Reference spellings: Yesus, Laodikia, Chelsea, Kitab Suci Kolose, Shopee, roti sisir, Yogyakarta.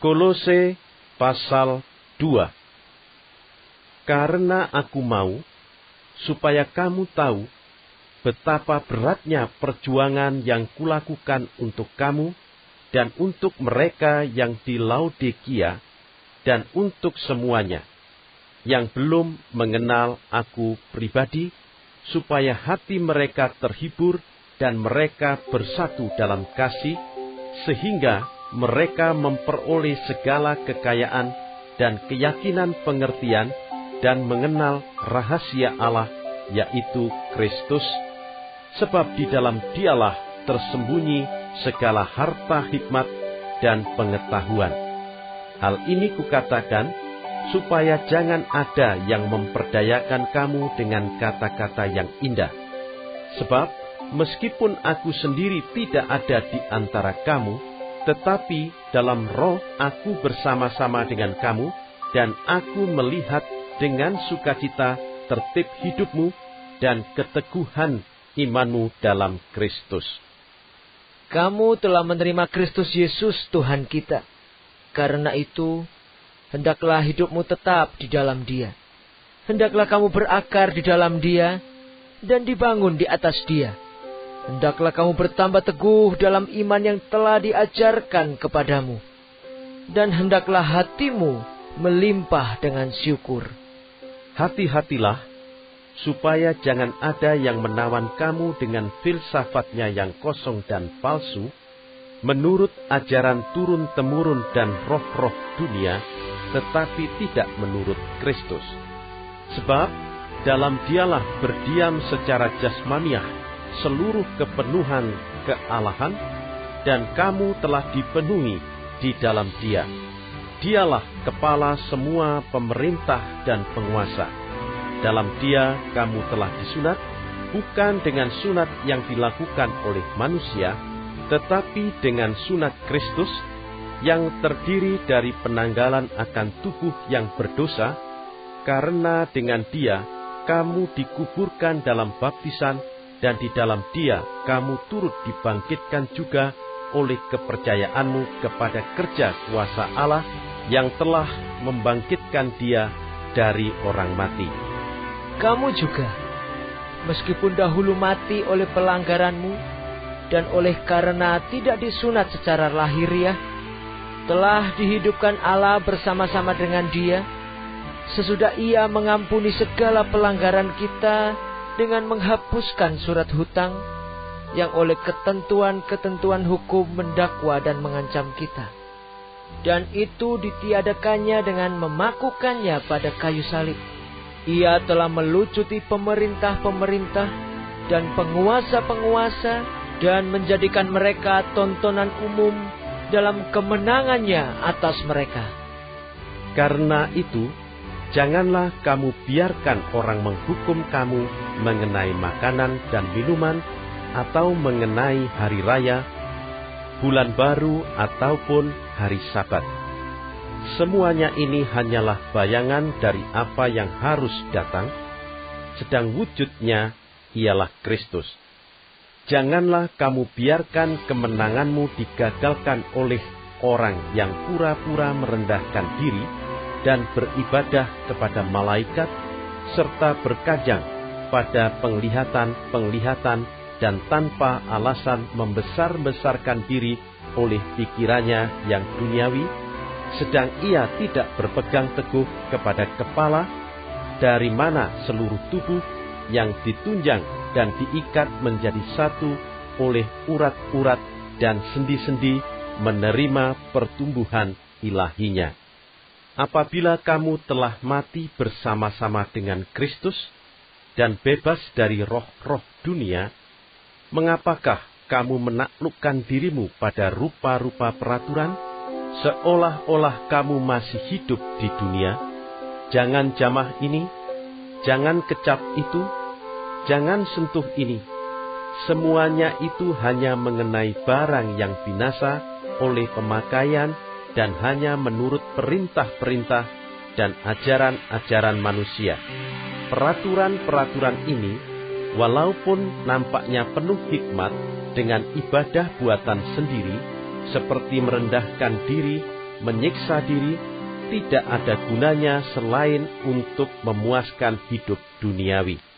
Kolose pasal 2. Karena aku mau, supaya kamu tahu betapa beratnya perjuangan yang kulakukan untuk kamu dan untuk mereka yang di Laodikia dan untuk semuanya yang belum mengenal aku pribadi, supaya hati mereka terhibur dan mereka bersatu dalam kasih, sehingga mereka memperoleh segala kekayaan dan keyakinan pengertian dan mengenal rahasia Allah, yaitu Kristus, sebab di dalam Dialah tersembunyi segala harta hikmat dan pengetahuan. Hal ini kukatakan, supaya jangan ada yang memperdayakan kamu dengan kata-kata yang indah. Sebab, meskipun aku sendiri tidak ada di antara kamu, tetapi dalam roh aku bersama-sama dengan kamu, dan aku melihat dengan sukacita tertib hidupmu dan keteguhan imanmu dalam Kristus. Kamu telah menerima Kristus Yesus Tuhan kita. Karena itu, hendaklah hidupmu tetap di dalam Dia. Hendaklah kamu berakar di dalam Dia dan dibangun di atas Dia. Hendaklah kamu bertambah teguh dalam iman yang telah diajarkan kepadamu. Dan hendaklah hatimu melimpah dengan syukur. Hati-hatilah, supaya jangan ada yang menawan kamu dengan filsafatnya yang kosong dan palsu, menurut ajaran turun-temurun dan roh-roh dunia, tetapi tidak menurut Kristus. Sebab, dalam Dialah berdiam secara jasmaniah seluruh kepenuhan kealahan, dan kamu telah dipenuhi di dalam Dia. Dialah kepala semua pemerintah dan penguasa. Dalam Dia kamu telah disunat, bukan dengan sunat yang dilakukan oleh manusia, tetapi dengan sunat Kristus, yang terdiri dari penanggalan akan tubuh yang berdosa, karena dengan Dia kamu dikuburkan dalam baptisan, dan di dalam Dia kamu turut dibangkitkan juga oleh kepercayaanmu kepada kerja kuasa Allah, yang telah membangkitkan Dia dari orang mati. Kamu juga, meskipun dahulu mati oleh pelanggaranmu, dan oleh karena tidak disunat secara lahiriah, telah dihidupkan Allah bersama-sama dengan Dia, sesudah Ia mengampuni segala pelanggaran kita dengan menghapuskan surat hutang, yang oleh ketentuan-ketentuan hukum mendakwa dan mengancam kita. Dan itu ditiadakannya dengan memakukannya pada kayu salib. Ia telah melucuti pemerintah-pemerintah dan penguasa-penguasa, dan menjadikan mereka tontonan umum dalam kemenangannya atas mereka. Karena itu, janganlah kamu biarkan orang menghukum kamu mengenai makanan dan minuman, atau mengenai hari raya, bulan baru, ataupun hari Sabat. Semuanya ini hanyalah bayangan dari apa yang harus datang, sedang wujudnya ialah Kristus. Janganlah kamu biarkan kemenanganmu digagalkan oleh orang yang pura-pura merendahkan diri dan beribadah kepada malaikat, serta berkajang pada penglihatan-penglihatan dan tanpa alasan membesar-besarkan diri oleh pikirannya yang duniawi, sedang ia tidak berpegang teguh kepada kepala, dari mana seluruh tubuh yang ditunjang dan diikat menjadi satu oleh urat-urat dan sendi-sendi menerima pertumbuhan ilahinya. Apabila kamu telah mati bersama-sama dengan Kristus dan bebas dari roh-roh dunia, mengapakah kamu menaklukkan dirimu pada rupa-rupa peraturan, seolah-olah kamu masih hidup di dunia? Jangan jamah ini, jangan kecap itu, jangan sentuh ini. Semuanya itu hanya mengenai barang yang binasa oleh pemakaian, dan hanya menurut perintah-perintah dan ajaran-ajaran manusia. Peraturan-peraturan ini, walaupun nampaknya penuh hikmat, dengan ibadah buatan sendiri, seperti merendahkan diri menyiksa diri tidak ada gunanya selain untuk memuaskan hidup duniawi.